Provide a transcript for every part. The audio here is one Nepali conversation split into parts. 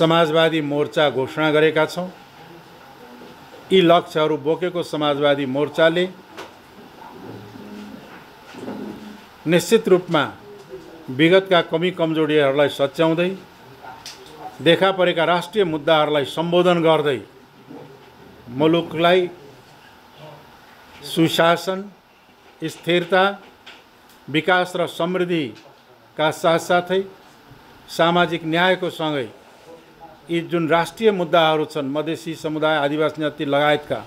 समाजवादी मोर्चा घोषणा गरेका छौं। यी लक्ष्यहरु बोकेको समाजवादी मोर्चाले निश्चित रूपमा विगतका कमी कमजोरीहरूलाई सच्याउँदै देखा परेका राष्ट्रिय मुद्दाहरूलाई सम्बोधन गर्दै मुलुकलाई सुशासन, स्थिरता, विकास र समृद्धिका साथसाथै सामाजिक न्यायको सँगै यी जुन राष्ट्रिय मुद्दाहरू छन्, मधेसी समुदाय, आदिवासी जाति लगायतका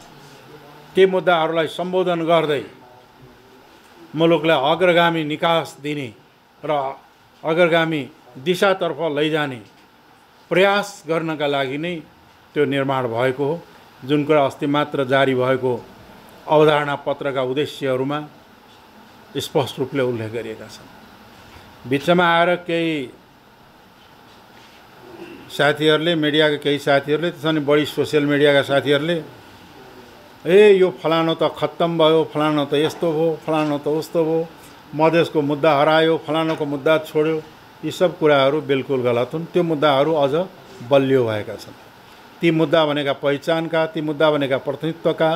ती मुद्दाहरूलाई सम्बोधन गर्दै मुलुकलाई अग्रगामी निकास दिने र अग्रगामी दिशातर्फ लैजाने प्रयास गर्नका लागि नै त्यो निर्माण भएको हो, जुन कुरा अस्ति मात्र जारी भएको अवधारणा पत्रका उद्देश्यहरूमा स्पष्ट रूपले उल्लेख गरिएका छन्। बीचमा आएर केही साथीहरूले, मिडियाका केही साथीहरूले, त्यसैले बढी सोशल मिडियाका साथीहरूले यो फलानो त खत्तम भयो, फलानो त यस्तो भयो, फलानो त उस्तो भयो, मधेसको मुद्दा हरायो, फलानोको मुद्दा छोड्यो, यी सब कुराहरू बिल्कुल गलत हुन्। त्यो मुद्दाहरू अझ बलियो भएका छन्। ती मुद्दा भनेका पहिचानका, ती मुद्दा भनेका प्रतिनिधित्वका,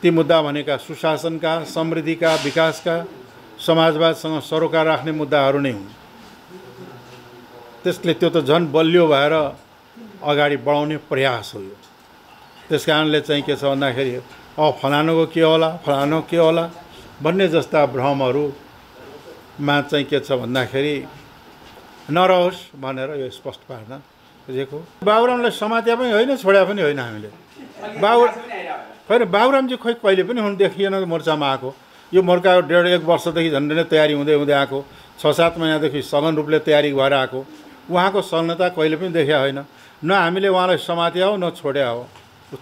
ती मुद्दा भनेका सुशासनका, समृद्धिका, विकासका, समाजवादसँग सरोकार राख्ने मुद्दाहरू नै हुन्। त्यसले त्यो त झन बलियो भएर अगाडि बढाउने प्रयास हो। त्यस कारणले चाहिँ के छ भन्दाखेरि फलानुको के होला, फलानु के होला भन्ने जस्ता भ्रमहरूमा चाहिँ के छ भन्दाखेरि नरहोस् भनेर यो स्पष्ट पार्न खोजेको। बाबुरामलाई समात्या पनि होइन, छोड्या पनि होइन हामीले। बाबुरामजी खोइ कहिले पनि हुन देखिएन मोर्चामा आएको। यो मोर्चा डेढ एक वर्षदेखि झन्डै नै तयारी हुँदै हुँदै आएको, 6-7 महिनादेखि सघन रूपले तयारी भएर आएको। उहाँको सघनता कहिले पनि देखा होइन। न हामीले उहाँलाई समात्या हो, न छोड्या हो।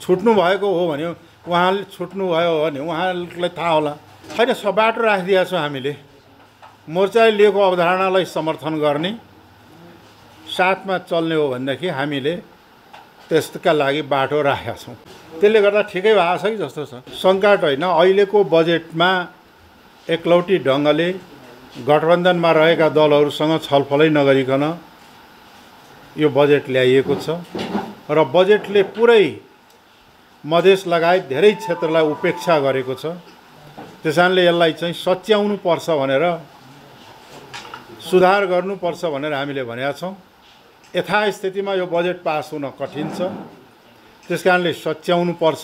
छुट्नु भएको हो भने उहाँले छुट्नुभयो भने उहाँलाई थाहा होला। होइन, बाटो राखिदिएको छौँ हामीले। मोर्चाले लिएको अवधारणालाई समर्थन गर्ने, साथमा चल्ने हो भनेदेखि हामीले त्यसका लागि बाटो राखेका छौँ। त्यसले गर्दा ठिकै भएको छ कि जस्तो छ। सङ्कट होइन, अहिलेको बजेटमा एकलौटी ढङ्गले गठबन्धनमा रहेका दलहरूसँग छलफलै नगरिकन यो बजेट ल्याइएको छ र बजेटले पुरै मधेस लगायत धेरै क्षेत्रलाई उपेक्षा गरेको छ। त्यसैले यसलाई चाहिँ सच्याउनु पर्छ भनेर, सुधार गर्नुपर्छ भनेर हामीले भनेका छौँ। यथास्थितिमा यो बजेट पास हुन कठिन छ, त्यसकारणले सच्याउनु पर्छ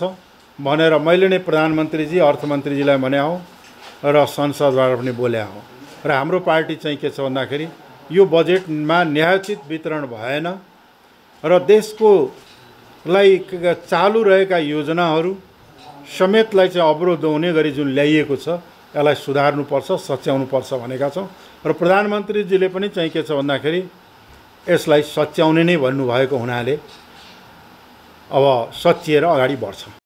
भनेर मैले नै प्रधानमन्त्रीजी, अर्थमन्त्रीजीलाई भने हो र संसदबाट पनि बोले हो। र हाम्रो पार्टी चाहिँ के छ भन्दाखेरि यो बजेटमा न्यायोचित वितरण भएन र देशको लाई चालू रहेका योजनाहरू समेतलाई चाहिँ अवरोध हुने गरी जुन ल्याइएको छ यसलाई सुधार्नुपर्छ, सच्याउनुपर्छ भनेका छौँ। र प्रधानमन्त्रीजीले पनि चाहिँ के छ भन्दाखेरि यसलाई सच्याउने नै भन्नुभएको हुनाले अब सच्याएर अगाडि बढ्छ।